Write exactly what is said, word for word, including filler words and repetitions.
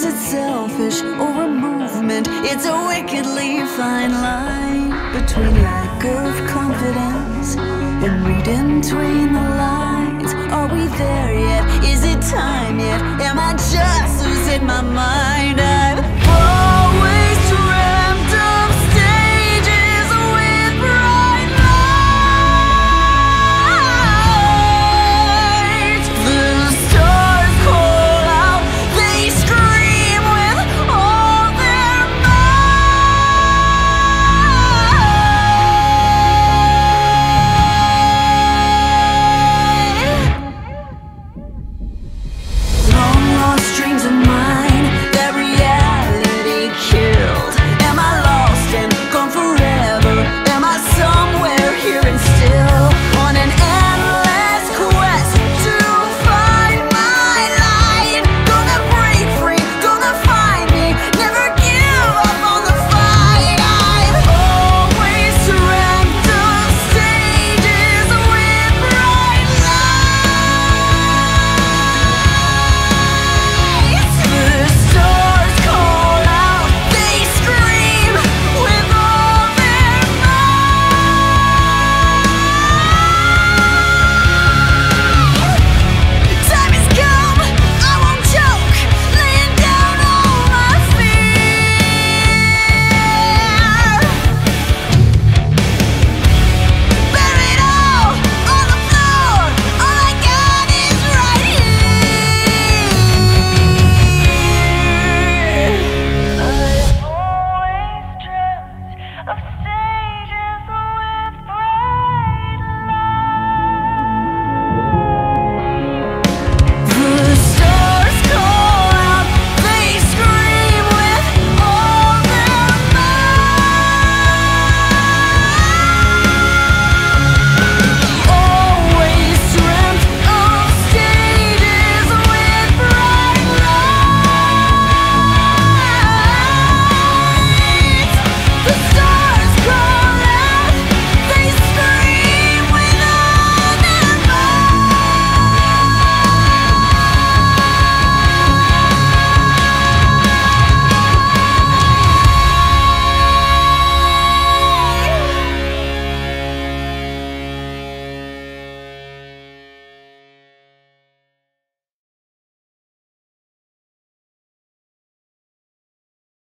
Is it selfish or a movement? It's a wickedly fine line between lack of confidence and reading between the lines. Are we there yet? Is it time yet? Am I just losing my mind?